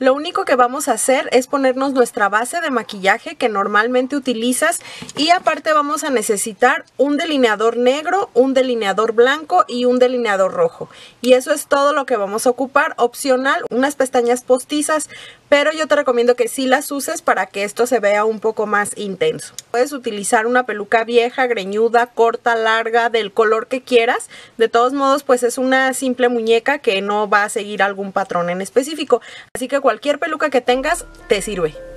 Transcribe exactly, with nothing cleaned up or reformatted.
Lo único que vamos a hacer es ponernos nuestra base de maquillaje que normalmente utilizas, y aparte vamos a necesitar un delineador negro, un delineador blanco y un delineador rojo. Y eso es todo lo que vamos a ocupar. Opcional, unas pestañas postizas, pero yo te recomiendo que sí las uses para que esto se vea un poco más intenso. Puedes utilizar una peluca vieja, greñuda, corta, larga, del color que quieras. De todos modos, pues es una simple muñeca que no va a seguir algún patrón en específico, así que cualquier peluca que tengas te sirve.